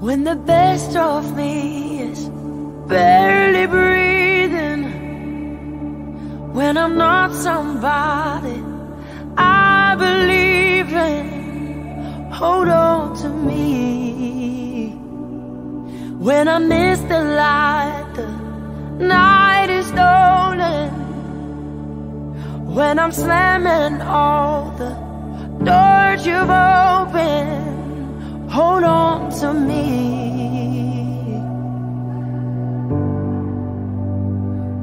When the best of me is barely breathing, when I'm not somebody I believe in, hold on to me. When I miss the light, the night is stolen. When I'm slamming all the doors you've opened, hold on to me.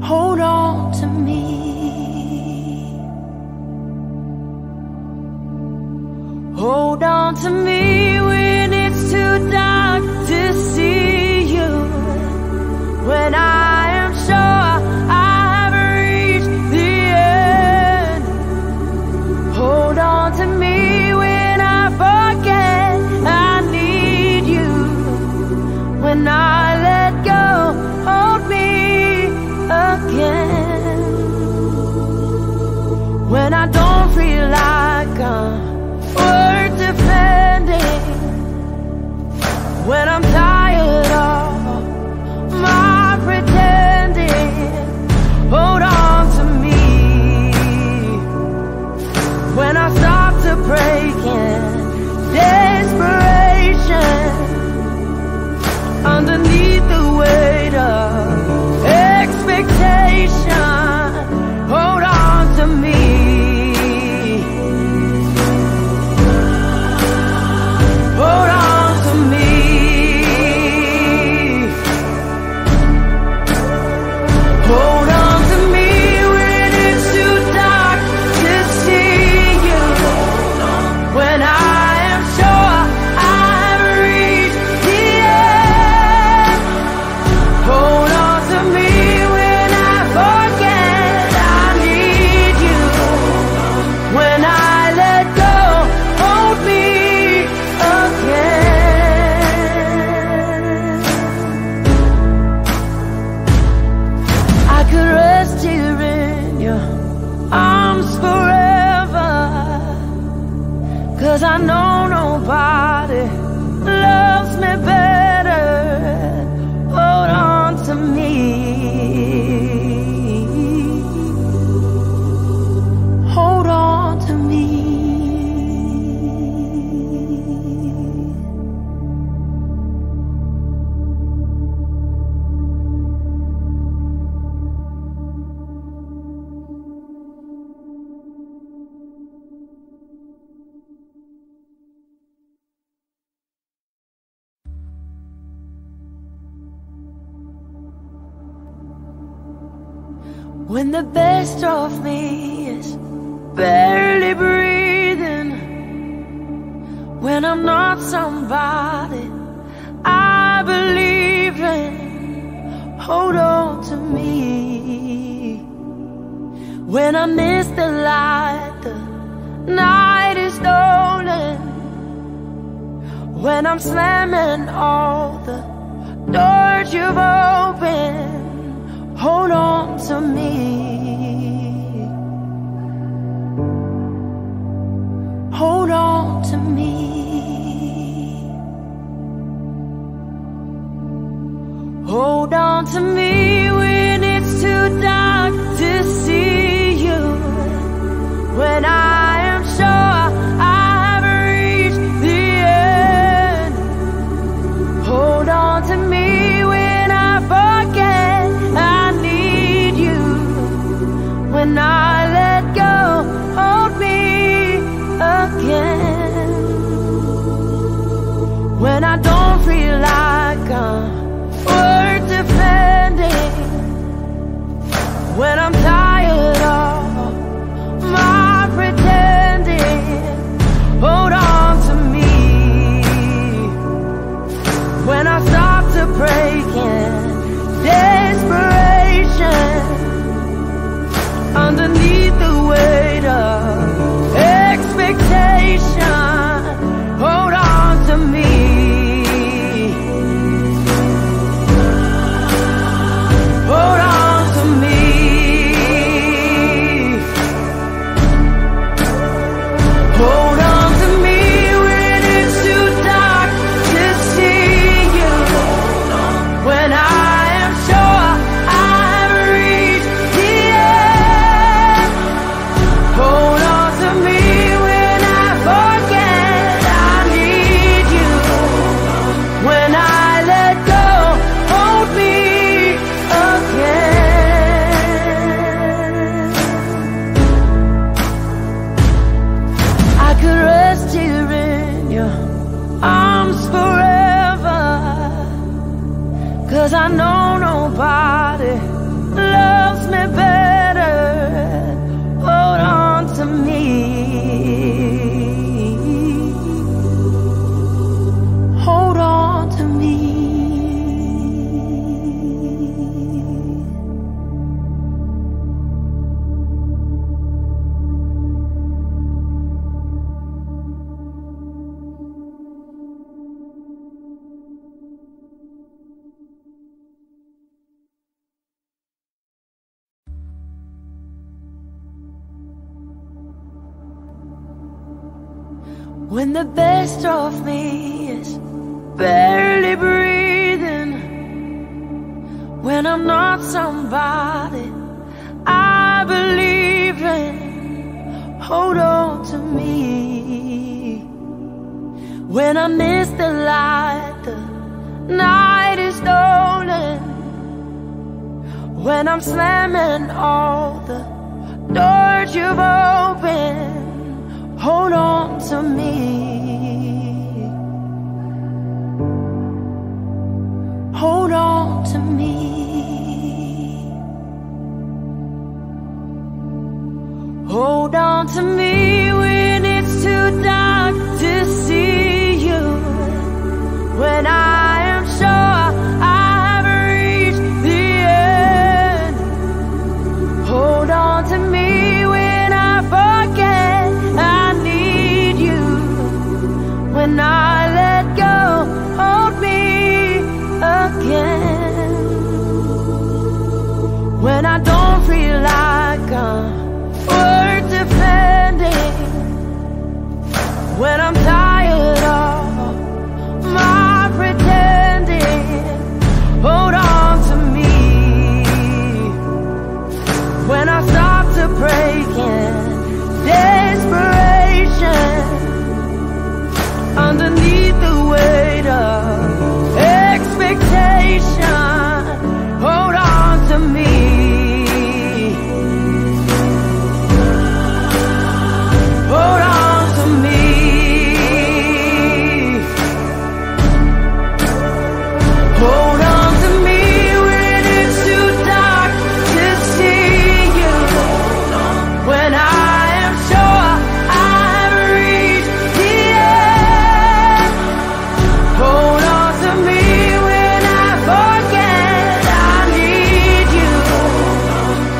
Hold on to me. Hold on to me when it's too dark to see you. When I am sure I haven't reached the end, hold on to me when I forget I need you. When I let go, hold me again. When I don't feel like I'm worth defending, when I'm tired of my pretending, hold on to me. When I stop to break in desperation, underneath the weight of expectation, hold on to me. Hold on to me. Hold on to me when it's too dark to see you. When I am sure I've reached the end, hold on to me when I forget I need you. When I let go, hold me again. I could rest here in your arms forever, 'cause I know nobody loves me better. Hold on to me. Hold on to me. When the best of me is barely breathing, when I'm not somebody I believe in, hold on to me. When I miss the light, the night is stolen. When I'm slamming all the doors you've opened, hold on to me. Hold on to me. Hold on to me when it's too dark to see you. When I am sure I haven't reached the end, hold on to me when I forget I need you. When I let go, hold me again. When I don't feel like I'm worth defending, when I'm tired of my pretending, hold on to me. When I stop to break in desperation, underneath the weight of expectation, hold on to me. Hold on to me. Hold on to me when it's too dark to see you. I know nobody loves me better. Hold on to me, hold on to me. When the best of me is barely breathing, when I'm not somebody I believe in, hold on to me. When I miss the light, the night is stolen, when I'm slamming all the doors you've opened, hold on to me, hold on to me, hold on to me. When it's too dark to see you, when I am sure I have reached the end, hold on to me. When I let go, hold me again. When I don't feel like I'm worth defending, when I'm tired of my pretending, hold on to me. When I start to break in desperation, underneath the weight of expectation, hold on to me, hold on to me, hold on to me. When it's too dark to see you, when I am sure I've reached the end, hold on to me. When I forget I need you, when I let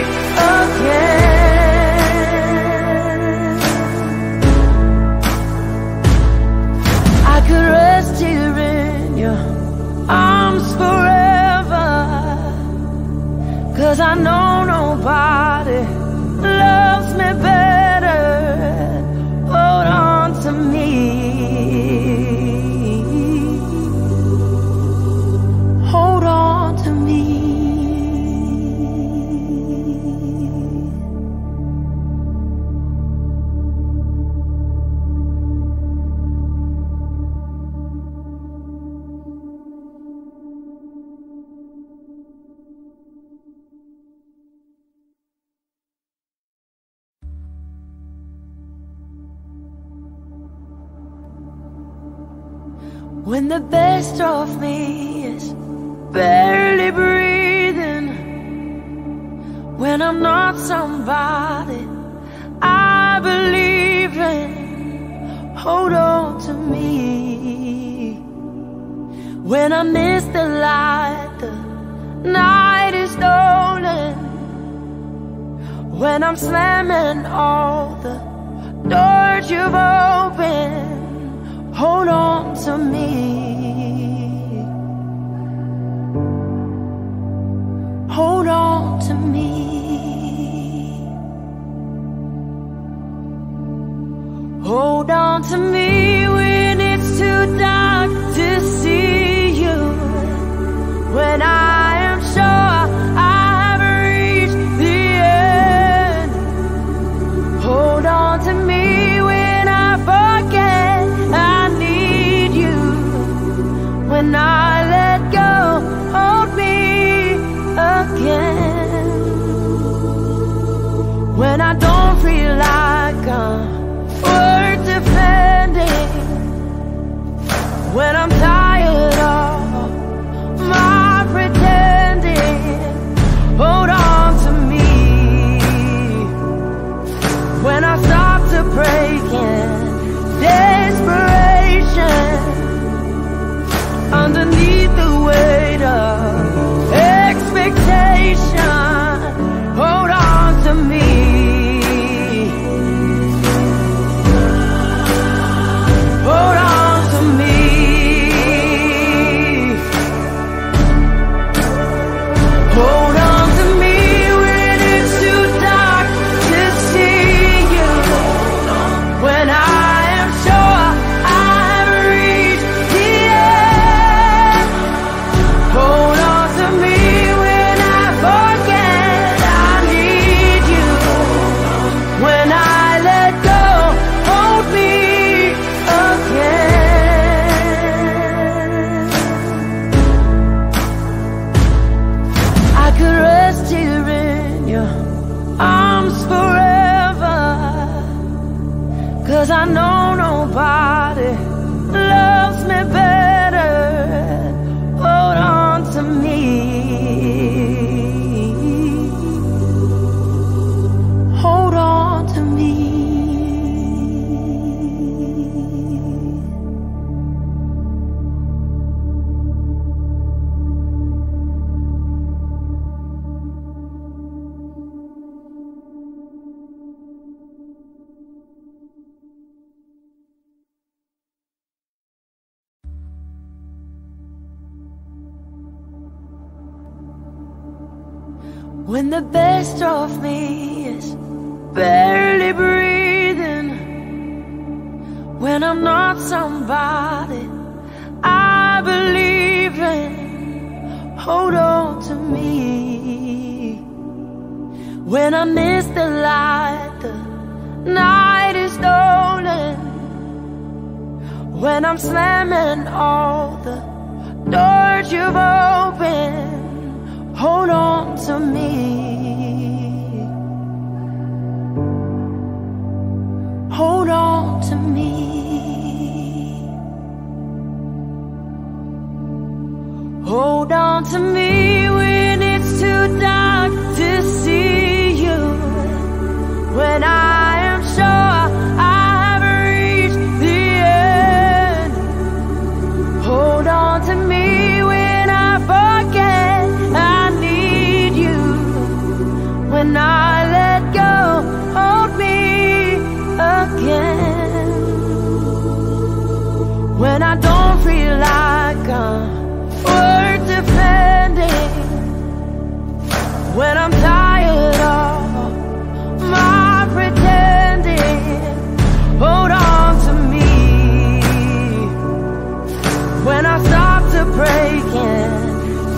go, hold me again. I could rest here in your arms forever, 'cause I know nobody loves me better. Hold on to me, hold on to me. When the best of me is barely breathing, when I'm not somebody I believe in, hold on to me. When I miss the light, the night is stolen, when I'm slamming all the doors you've opened, hold on to me, hold on to me, hold on to me. When it's too dark to see you, when I am sure I have reached the end, hold on to me. When I forget I when I let go, hold me again. When I don't feel like I'm worth defending, when I'm tired arms forever, 'cause I know nobody loves me better. Hold on to me, hold on to me. When the best of me is barely breathing, when I'm not somebody I believe in, hold on to me. When I miss the light, the night is stolen, when I'm slamming all the doors you've opened, hold on to me, hold on to me, hold on to me. When it's too dark to see you, when I am sure I have reached the end, hold on to me. When I let go, hold me again. When I don't feel like I'm worth defending, when I'm tired of my pretending, hold on to me. When I start to break in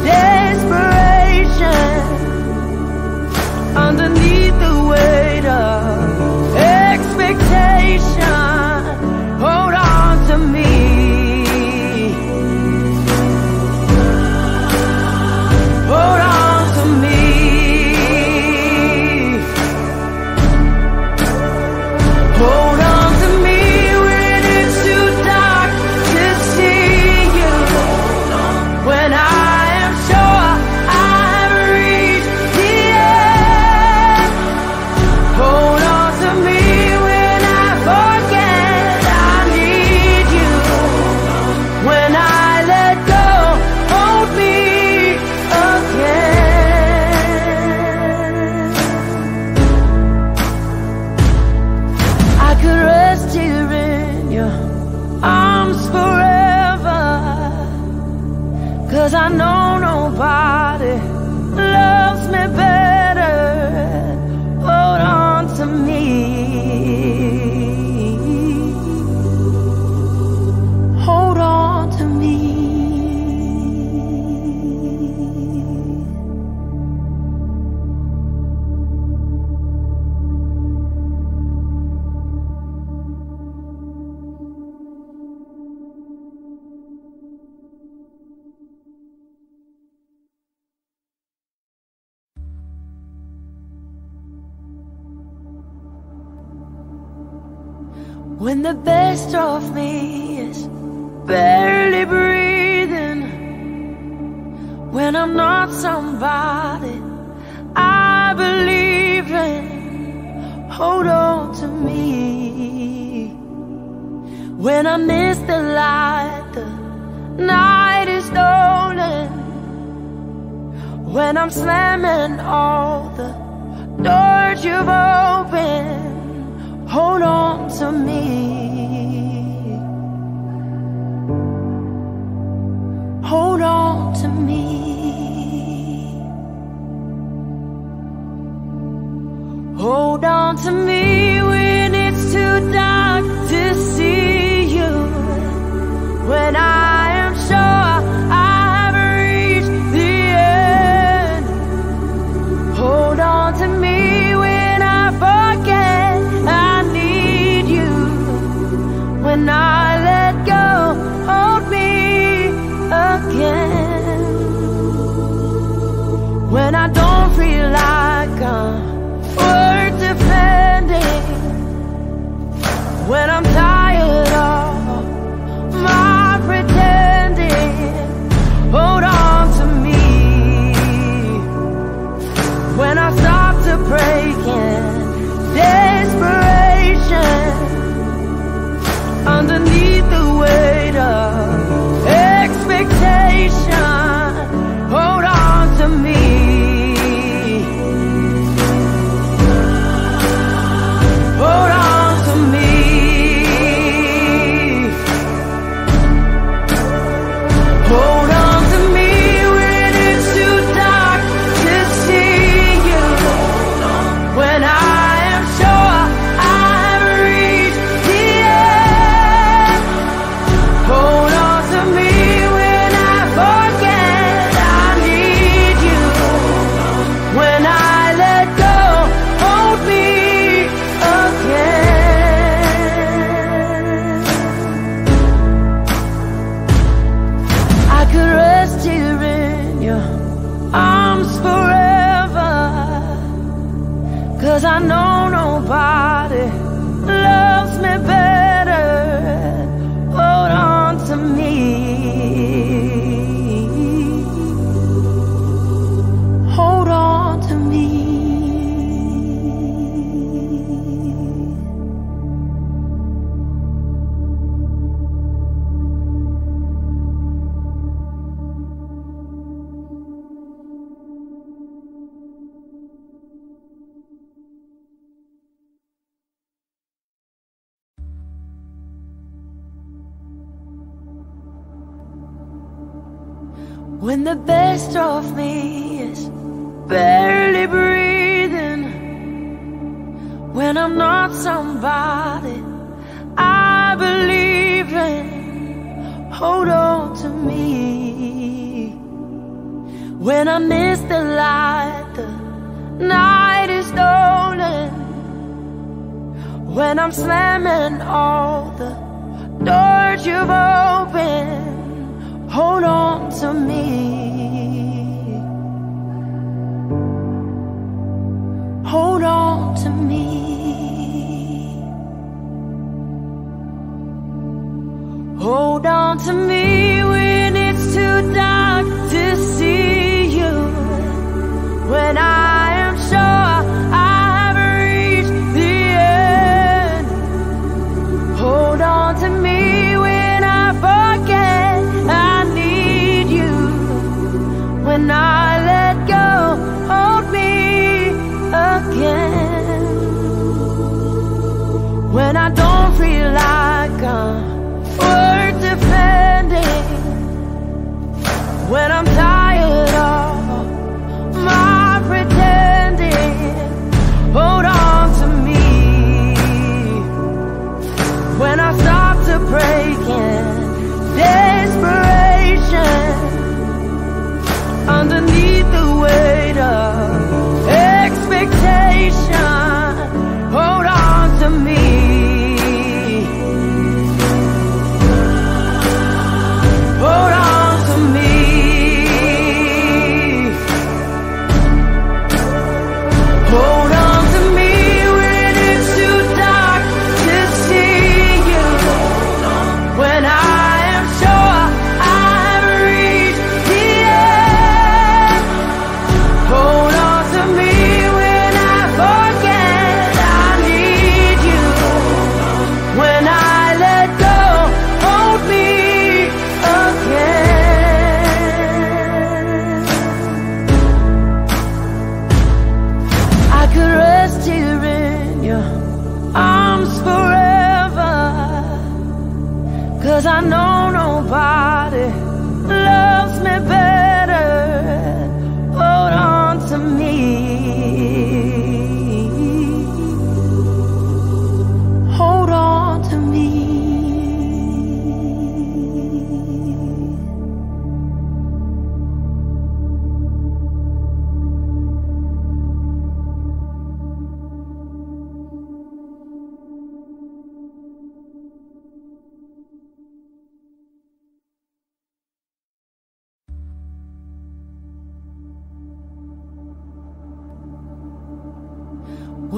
desperation, underneath the weight of expectation, hold on to me, hold on to me, hold on to me. When it's too dark to see you, when I am sure I know nobody loves me better. Hold on to me, hold on to me. When the best of me is barely breathing, when I'm not somebody I believe in, hold on to me. When I miss the light, the night is stolen, when I'm slamming all the doors you've opened, hold on to me, hold on to me, hold on to me. When it's too dark to see you, when I am sure I have reached the end, hold on to me. When I forget when I let go, hold me again. When I don't feel like I'm when I'm tired of my pretending. Hold on to me when I start to break in desperation underneath the weight of expectation. Hold on to me. When the best of me is barely breathing, when I'm not somebody I believe in, hold on to me. When I miss the light, the night is stolen, when I'm slamming all the doors you've opened, hold on to me. Hold on to me. Hold on to me when it's too dark to see you, when I am sure I have reached the end. Hold on to me. When I let go, hold me again. When I don't feel like I'm worth defending, when I'm tired of my pretending, hold on to me when I start to break in desperation underneath the weight of expectation. Hold on to me. Hold on to me. Hold on to me when it's too dark to see you, when I am sure I've reached the end. Hold on to me when I forget I need you. When I let go, hold me again. I could rest here in your arms forever, 'cause I know nobody loves me better. Hold on to me. Hold on to me.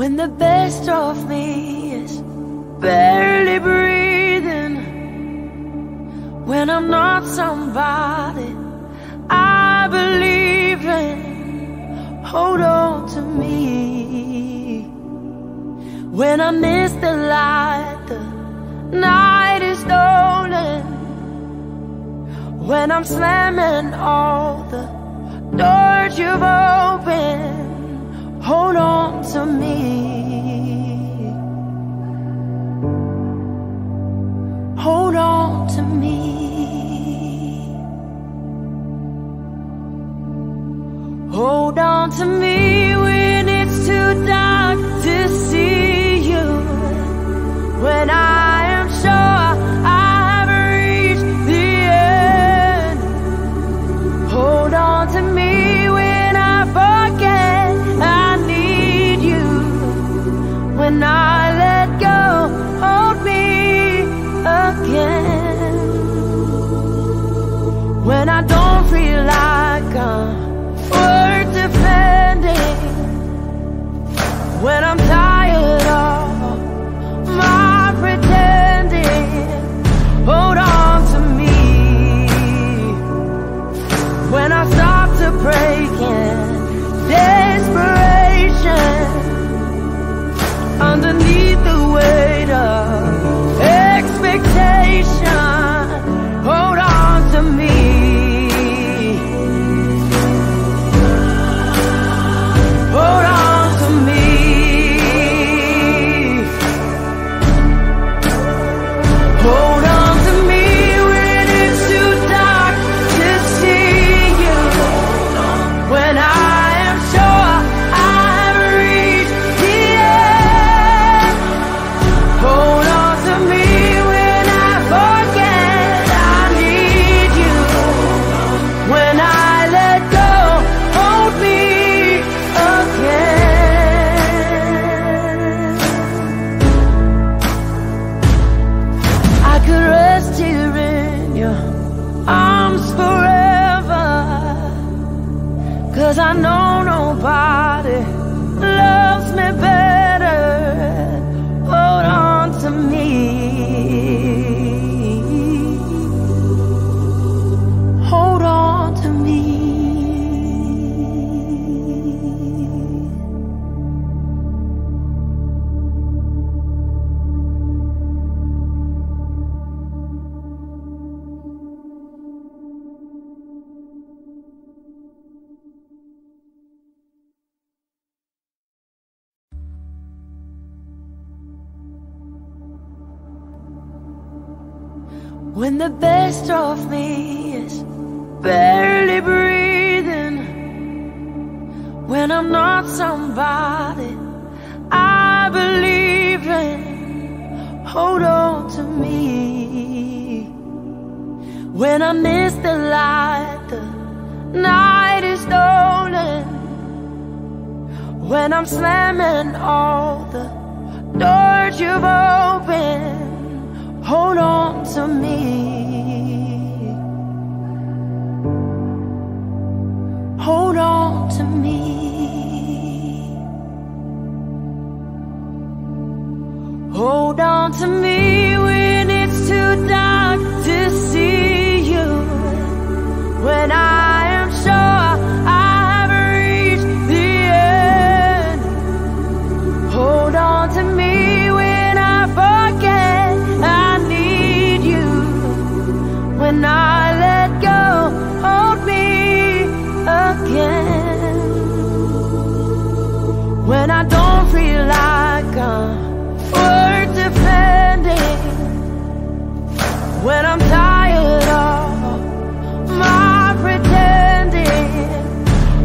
When the best of me is barely breathing. When I'm not somebody I believe in, hold on to me. When I miss the light, the night is stolen. When I'm slamming all the doors you've opened, hold on to me. Hold on to me. Hold on to me when it's too dark to see you. When I am sure I have reached the end. Hold on to me when I forget I need you. When I let go, hold me again. When I don't feel like I'm worth defending, when I'm tired of my pretending, hold on to me. When I stop to break in desperation underneath the weight of expectation, hold on to me. Hold on to me. Hold on to me when it's too dark to see you. When I am sure I've reached the end. Hold on to me. Cause I know nobody loves me better. Hold on to me. Hold on to me. When the best of me is barely breathing, when I'm not somebody I believe in, hold on to me. When I miss the light, the night is stolen. When I'm slamming all the doors you've opened, hold on to me. Hold on to me. Hold on to me when it's too dark to see you. When I am sure I have reached the end. Hold on to me when I forget I need you. When I let go, hold me again. When I don't feel like I'm worth defending, when I'm tired of my pretending,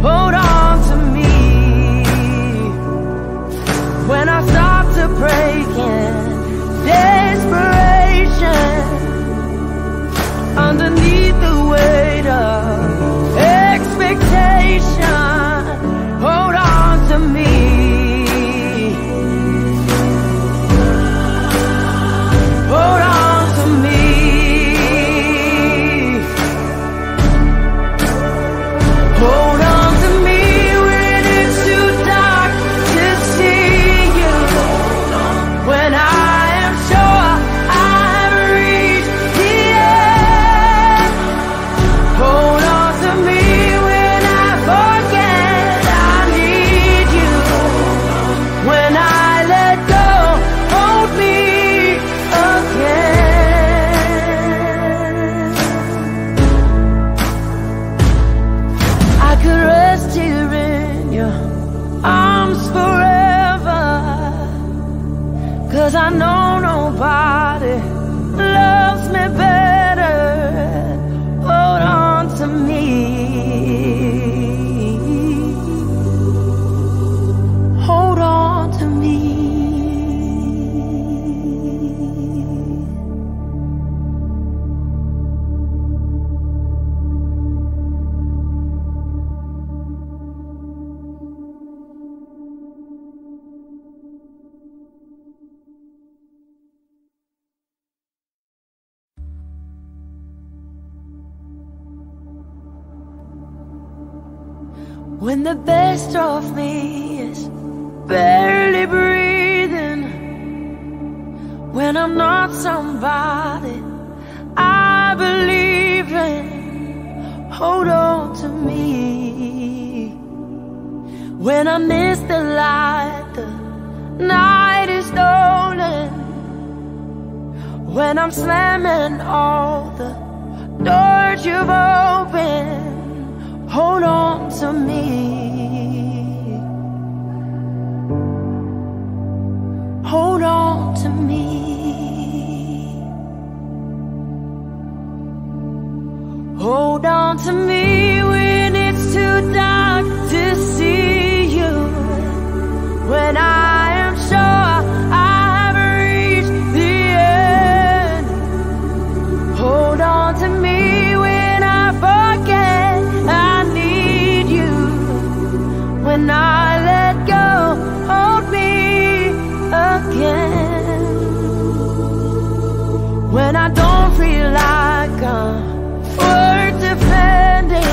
hold on to me. When I stop to break in desperation underneath the weight of expectation, hold on to me. Hold on to me. Hold on to me when it's too dark to see you. When I am know nobody loves me better. Hold on to me. Hold on to me. When the best of me is barely breathing, when I'm not somebody I believe in, hold on to me. When I miss the light, the night is stolen, when I'm slamming all the doors you've opened, hold on to me. Hold on to me. Hold on to me when it's too dark to see you, when I am sure I have reached the end. Hold on to me when I forget I when I let go, hold me again. When I don't feel like I'm worth defending,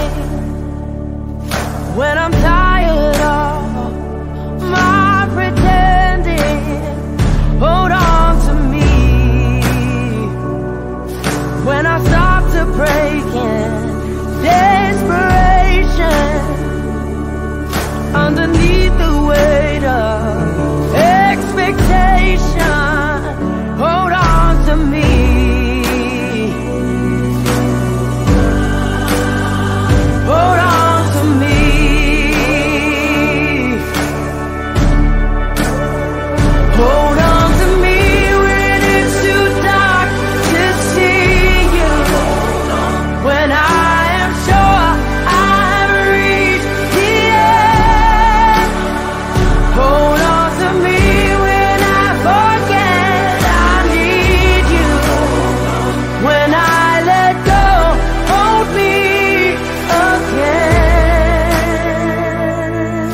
when I'm tired of my pretending, hold on to me. When I start to break in desperation, underneath the weight of expectation, hold on to me. Hold on to me. Hold on to me when it's too dark to see you, when I am sure I've reached the end. Hold on to me when I forget I need you. When I let go, hold me again.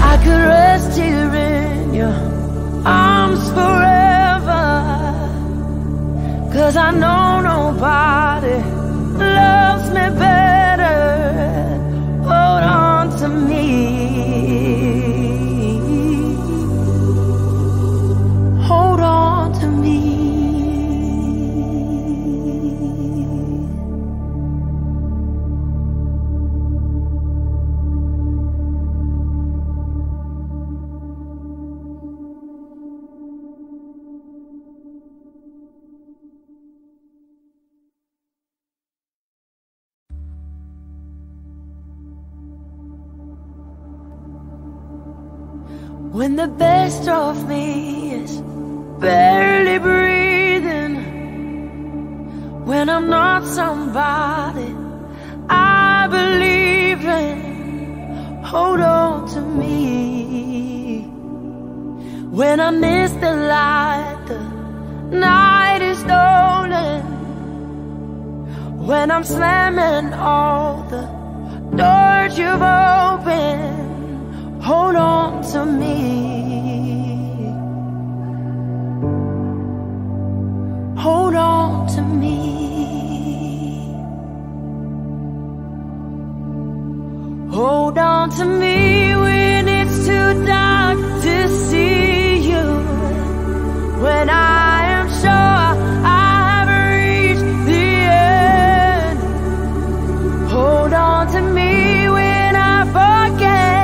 I could rest here in your arms forever, 'cause I know nobody loves me better. Hold on to me. Hold on to me. When the best of me is barely breathing, when I'm not somebody I believe in, hold on to me. When I miss the light, the night is stolen, when I'm slamming all the doors you've opened, hold on to me. Hold on to me. Hold on to me when it's too dark to see you, when I am sure I have reached the end. Hold on to me when I forget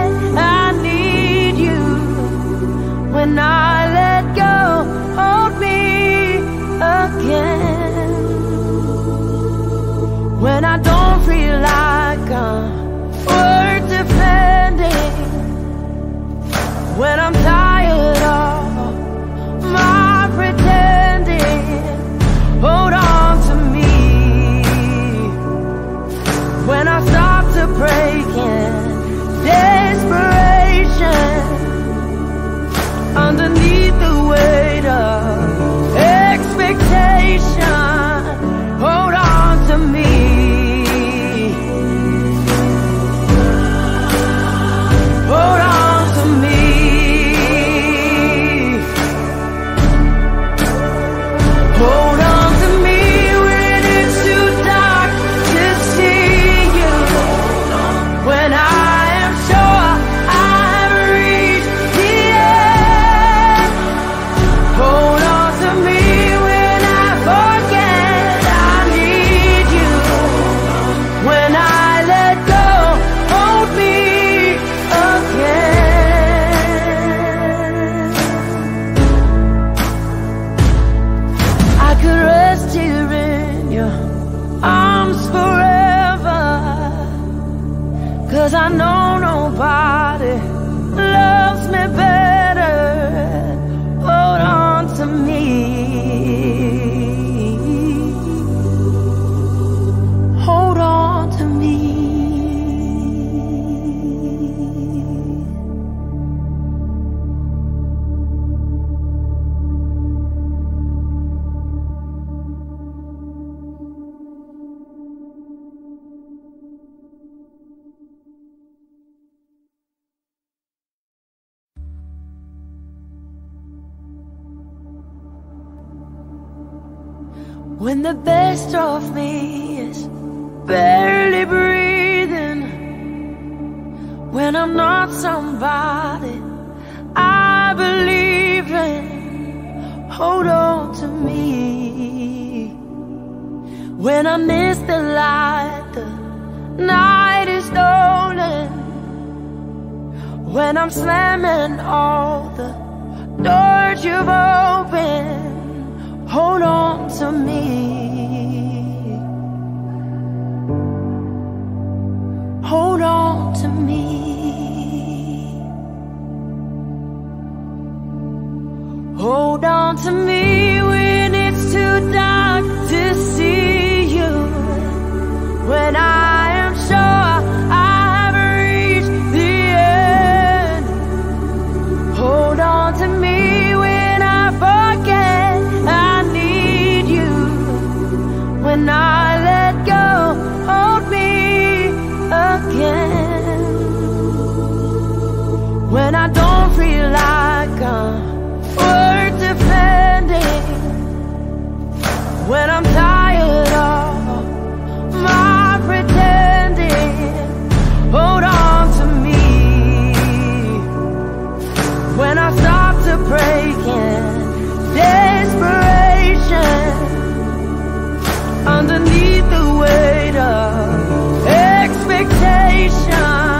When the best of me is barely breathing, when I'm not somebody I believe in, hold on to me. When I miss the light, the night is stolen. When I'm slamming all the doors you've opened, hold on to me. Hold on to me. Hold on to me when it's too dark to see you. When I am sure I have reached the end, hold on to me when I forget I when I let go, hold me again. When I don't feel like I'm worth defending, when I'm tired of my pretending, hold on to me. When I start to break in desperation, underneath the weight of expectation,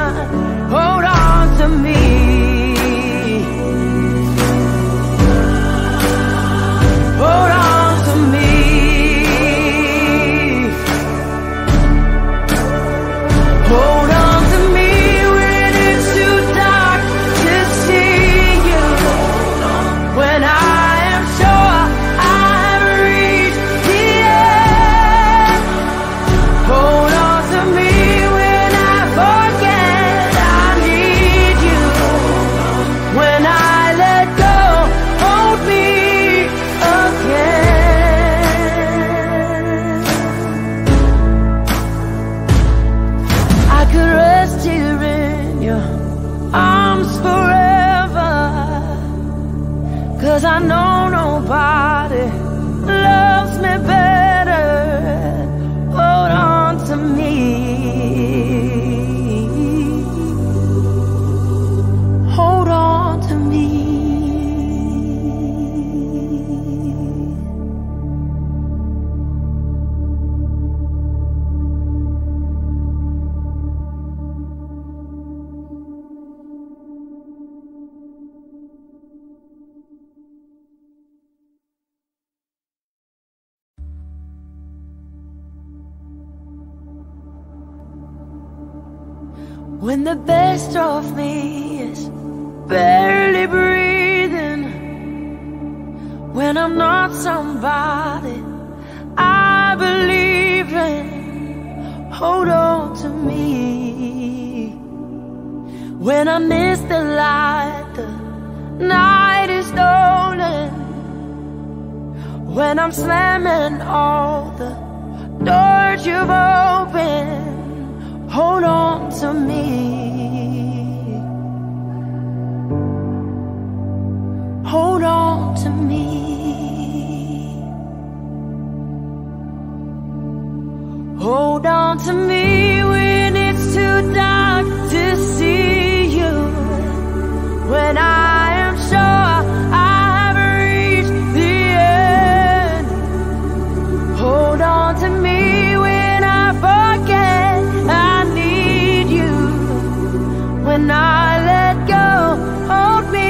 hold on to me. Hold on to me. Hold on to me when it's too dark to see you. When I am sure I've reached the end, hold on to me when I forget I need you. When I let go, hold me again. I could rest here in your arms forever, 'cause I know nobody loves me better. Hold on to me. Hold on to me. When the best of me is barely breathing, when I'm not somebody I believe in, hold on to me. When I miss the light, the night is stolen. When I'm slamming all the doors you've opened, hold on to me. Hold on to me. Hold on to me when it's too dark to see you. When I am sure I have reached the end, hold on to me when I forget I when I let go, hold me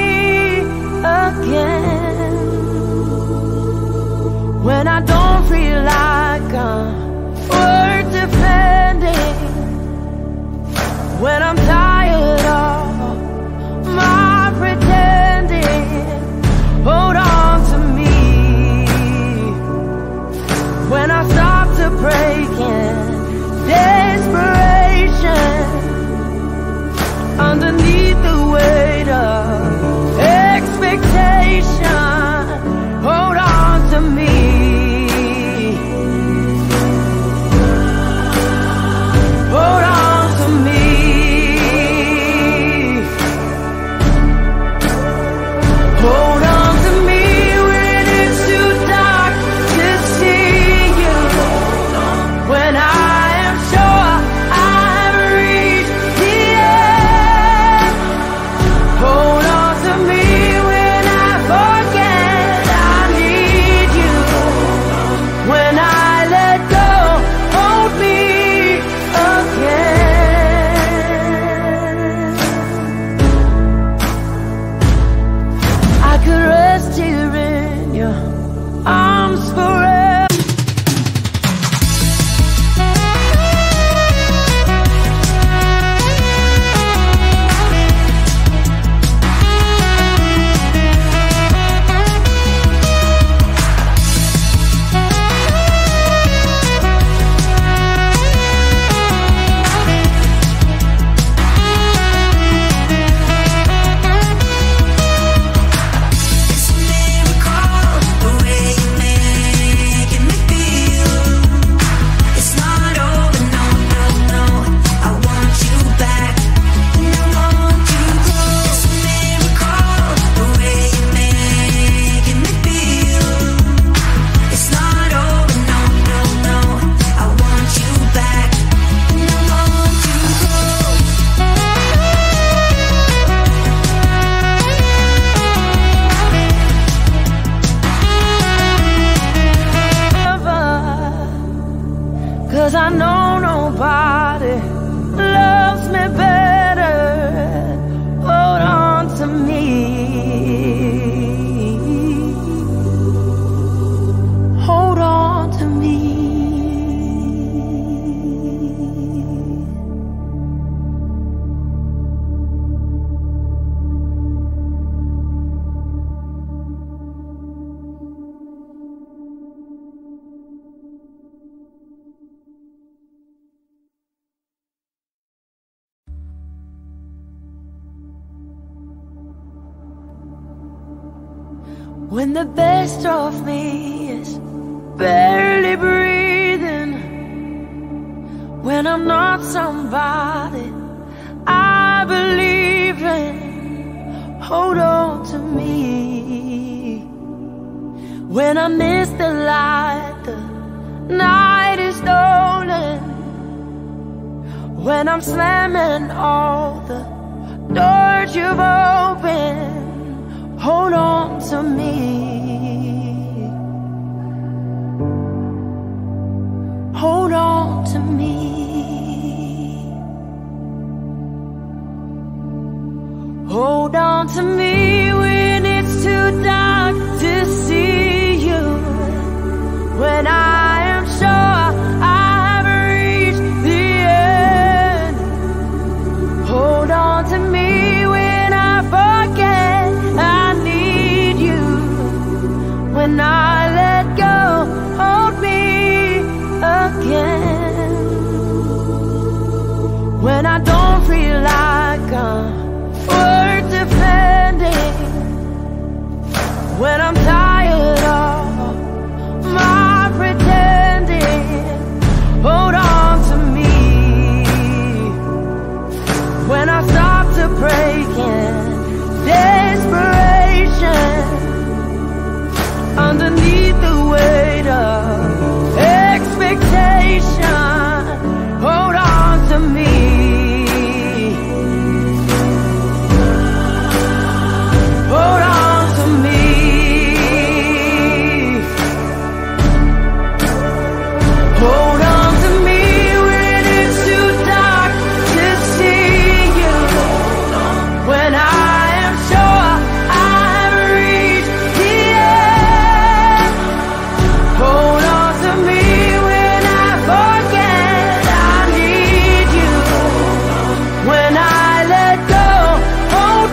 again. When I don't feel like I'm worth defending, When the best of me is barely breathing, when I'm not somebody I believe in, hold on to me. When I miss the light, the night is stolen. When I'm slamming all the doors you've opened, hold on to me. Hold on to me. Hold on to me when it's too dark to see you. When I am sure I haven't reached the end, hold on to me when I forget I when I let go, hold me again. When I don't feel like I'm worth defending, when I'm tired of my pretending, hold on to me. When I stop to break in desperation, underneath the weight of expectation, hold on to me. Hold on to me. Hold on to me when it's too dark to see you. When I am sure I've reached the end, hold on to me when I forget I need you.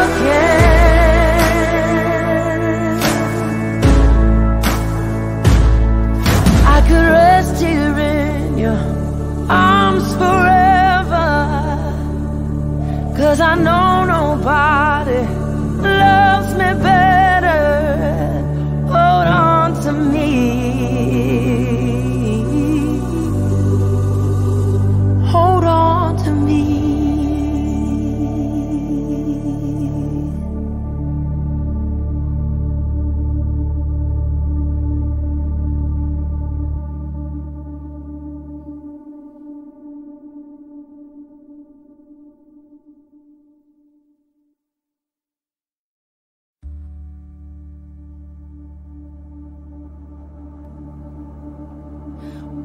When I let go, hold me again. I could rest here in your arms forever, 'cause I know nobody loves me better. Hold on to me. Hold on to me.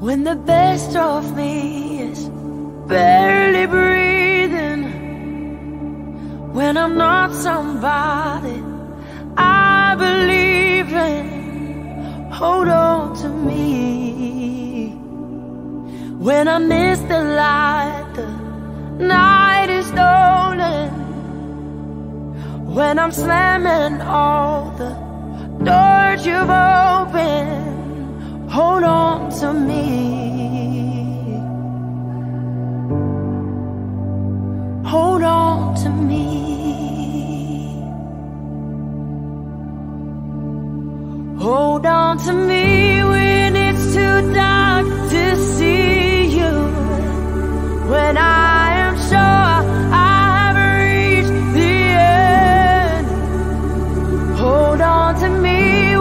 When the best of me is barely breathing, when I'm not somebody I believe in, hold on to me. When I miss the light, the night is stolen. When I'm slamming all the doors you've opened, hold on to me. Hold on to me. Hold on to me when it's too dark to see you. When I am sure I haven't reached the end, hold on to me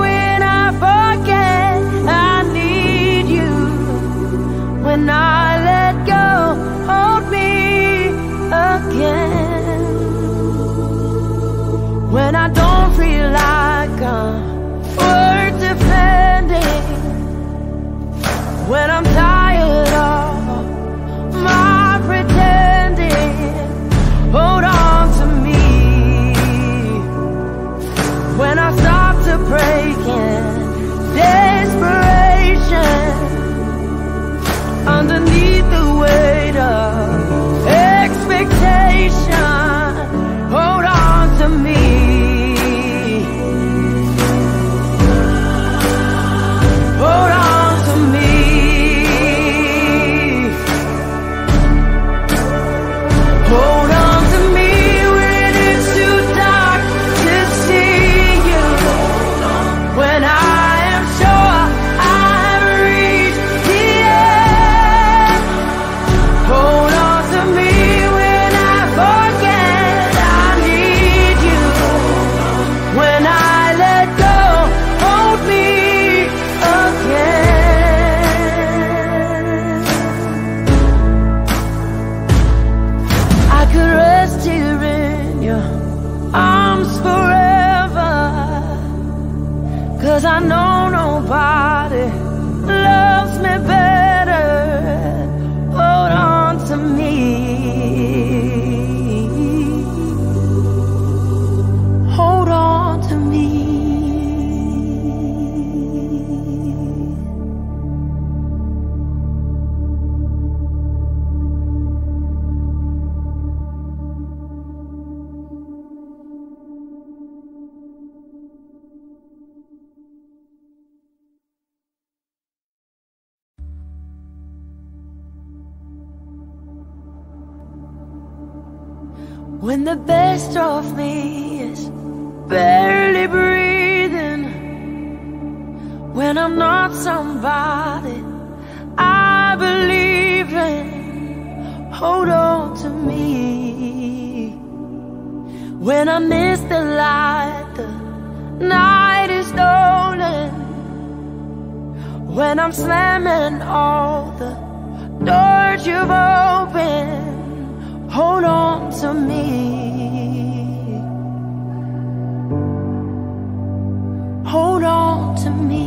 when I forget I need you. When I let go, hold me again. When I don't feel like I'm worth defending, when I'm tired of my pretending, hold on to me. When I stop to break in desperation, underneath the weight of expectation, hold on to me. 'Cause I know nobody loves me better. Hold on to me, hold on to me. When the best of me is barely breathing, when I'm not somebody I believe in, hold on to me. When I miss the light, the night is stolen, when I'm slamming all the doors you've opened, hold on to me, hold on to me,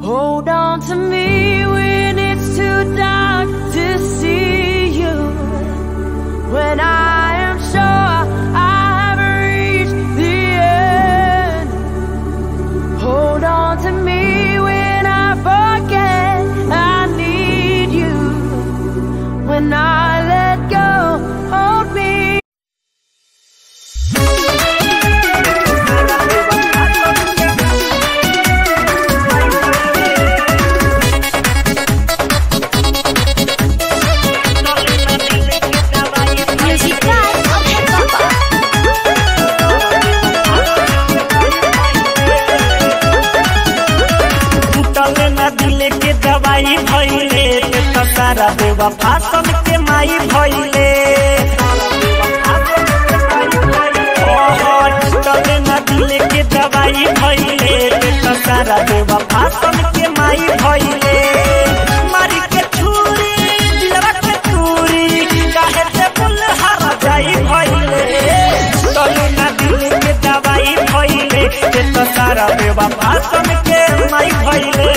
hold on to me. When it's too dark to see you, when I am sure I have reached the end, hold on to me. When I forget I when I let go, hold me. बेवफासन के माई भइले के दवाई भइले सारा बेवफासन के माई भइले मार के छुरी के छुरी काहे से बुलहरा जाई भइले के दवाई भइले सारा बेवफासन के माई भइले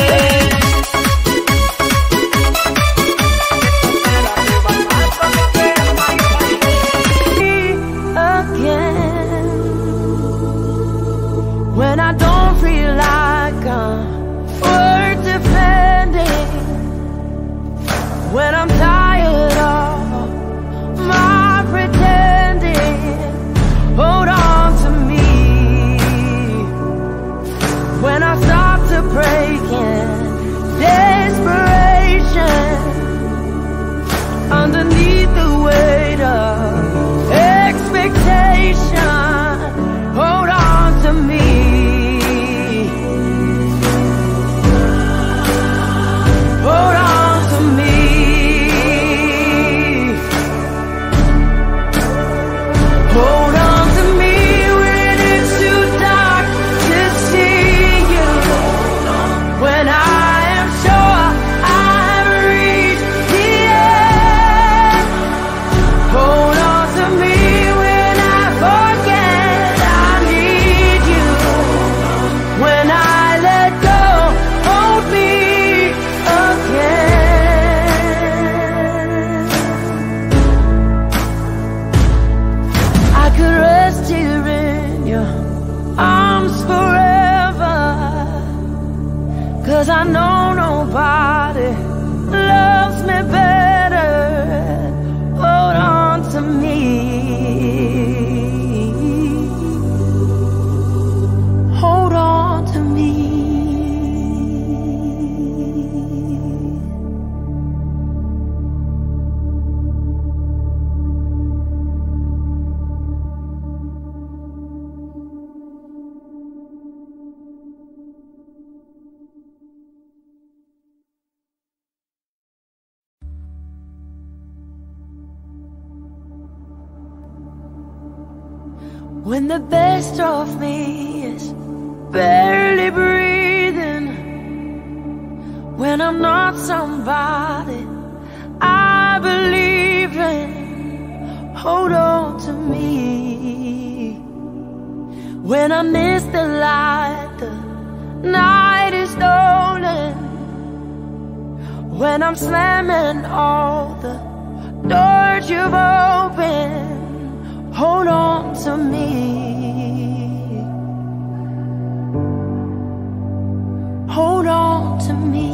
When the best of me is barely breathing, when I'm not somebody I believe in, hold on to me. When I miss the light, the night is stolen. When I'm slamming all the doors you've opened, hold on to me. Hold on to me.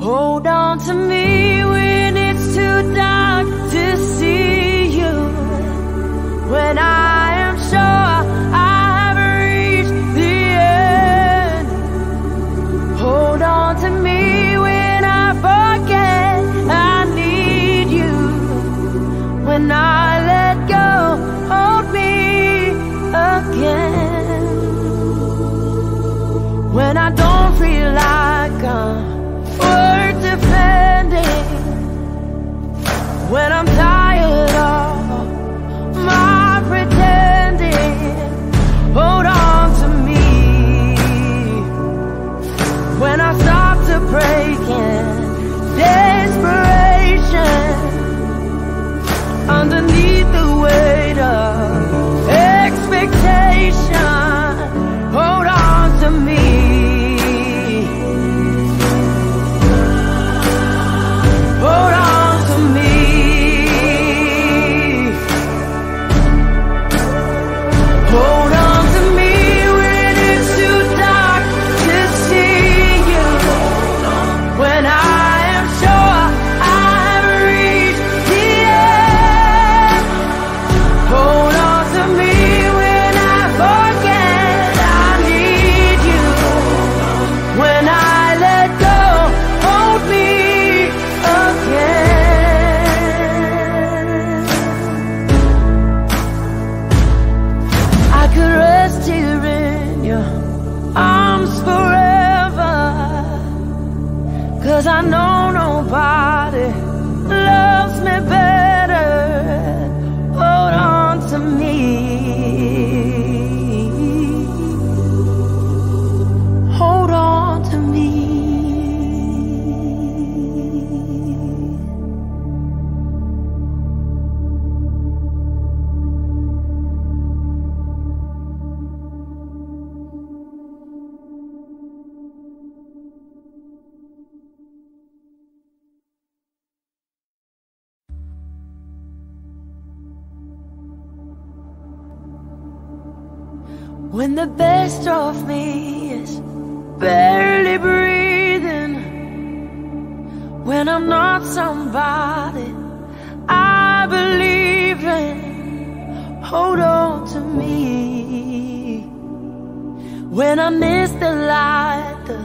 Hold on to me when it's too dark to see. When I am sure I have reached the end, hold on to me when I forget I need you. When I let go, hold me again. When I don't feel like I'm worth defending, when I'm tired of breaking desperation underneath the weight of expectation. Hold on to me. Hold on to me. Hold on. When the best of me is barely breathing, when I'm not somebody I believe in, hold on to me. When I miss the light, the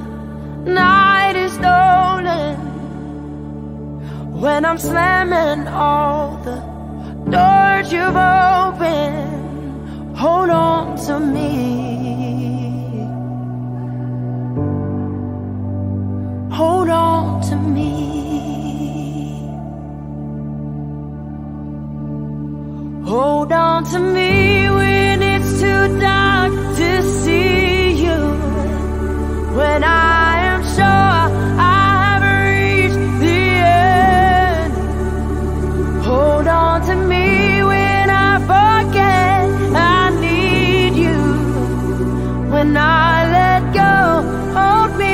night is stolen. When I'm slamming all the doors you've opened, hold on to me. Hold on to me. Hold on to me when it's too dark to see you. When I am sure I have reached the end, hold on to me when I forget when I let go, hold me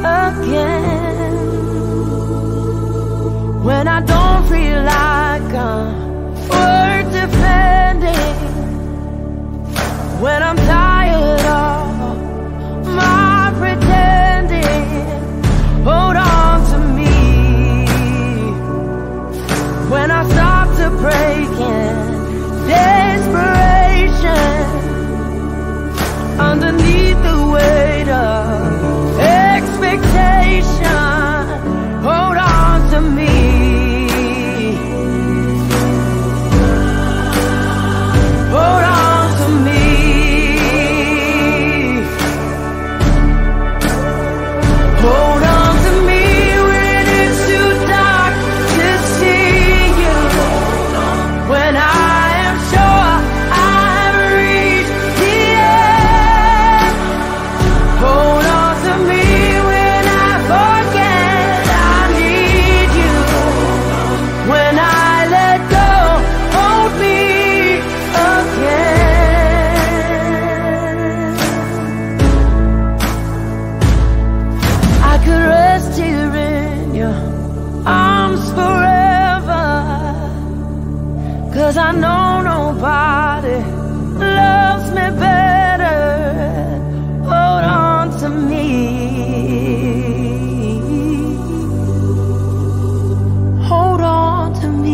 again. When I don't feel like I'm worth defending, 'Cause I know nobody loves me better. Hold on to me, hold on to me.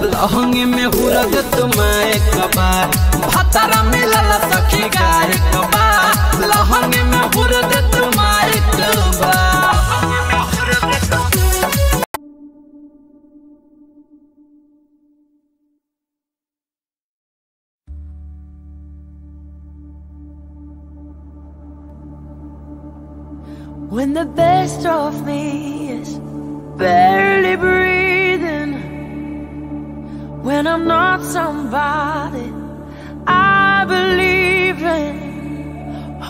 लहंगे में हुरद तुम्हारे कबा भतरा मिलल सखी गाय कबा लहंगे में हुरद तुम्हारे कबा। When the best of me is barely breathing, when I'm not somebody I believe in,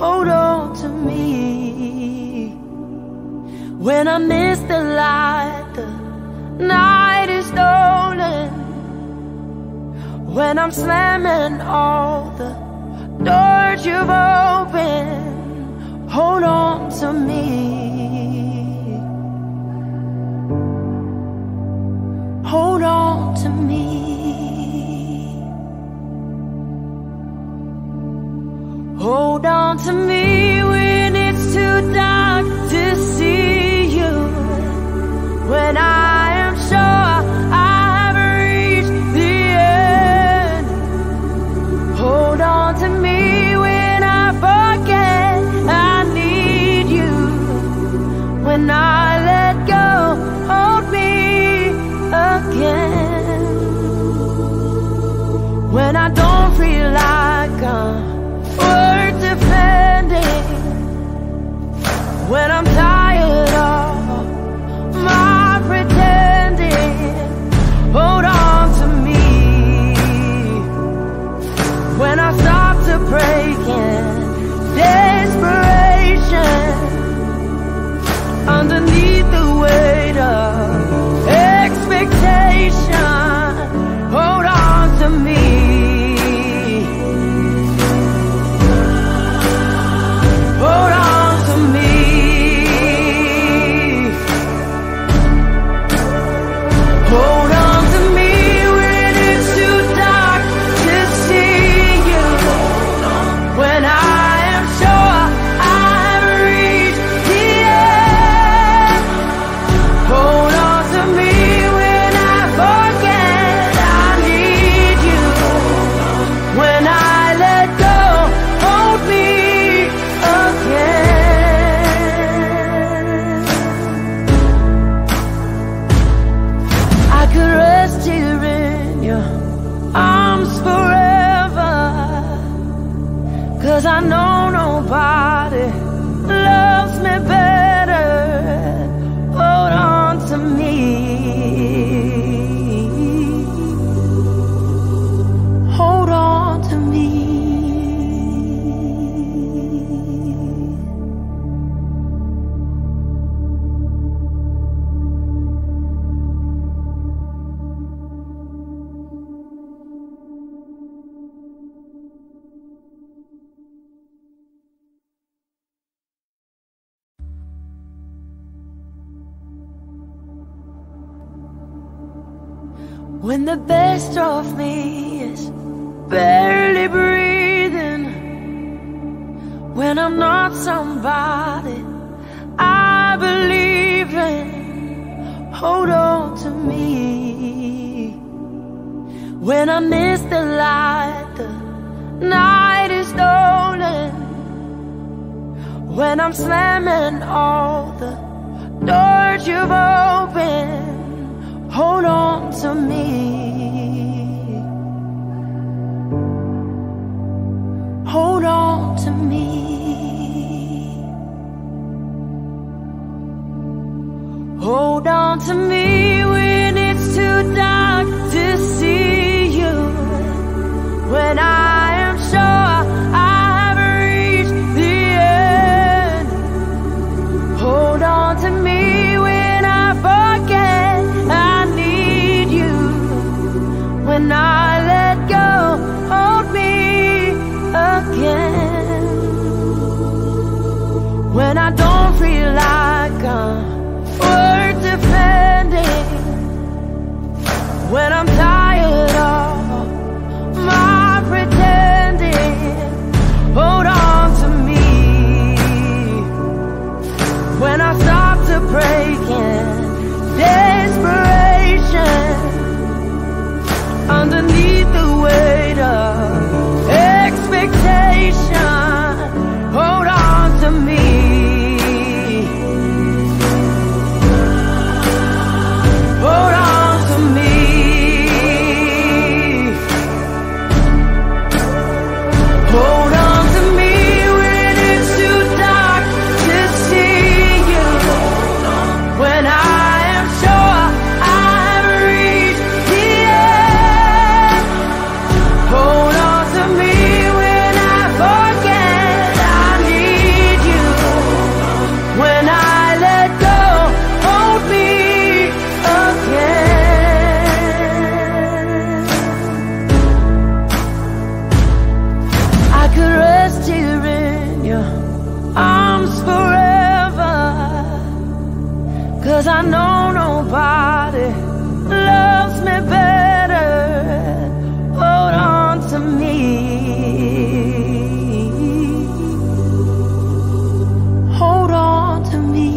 hold on to me. When I miss the light, the night is stolen. When I'm slamming all the doors you've opened, hold on to me, hold on to me. Hold on to me when it's too dark to see you, when I am sure I have reached the end. Hold on to me when I forget I need you, when I let go, hold me again. When I don't feel like I'm worth defending, when I'm tired of my pretending, hold on to me. When I stop to break in desperation, underneath the weight of expectation, hold on to me. Hold on to me. Hold on to me when it's too dark to see you, when I am sure I've reached the end. Hold on to me when I forget I need you, when I let go, hold me again. I could rest here in your arms forever, 'cause I know nobody loves me better. Hold on to me, hold on to me. When the best of me is barely breathing, when I'm not somebody I believe in, hold on to me. When I miss the light, the night is stolen. When I'm slamming all the doors you've opened, hold on to me. Hold on to me. Hold on to me when it's too dark to see you. When I am sure I have reached the end, hold on to me when I forget I need you. When I let go, hold me again. When I don't feel like I'm worth defending, when I'm tired of my pretending, hold on to me. When I stop to break in desperation, underneath the weight of expectation, hold on to me. Hold on to me. Hold on to me when it's too dark to see you. When I am sure I've reached the end, hold on to me when I forget I need you. When I let go, hold me again. I could rest here in your arms forever, 'cause I know nobody loves me better. Hold on to me. Hold on to me.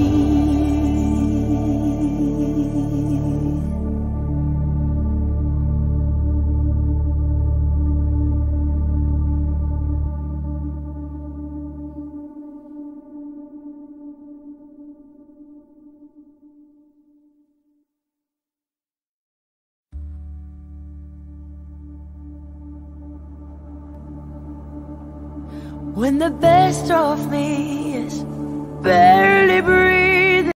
When the best of me is buried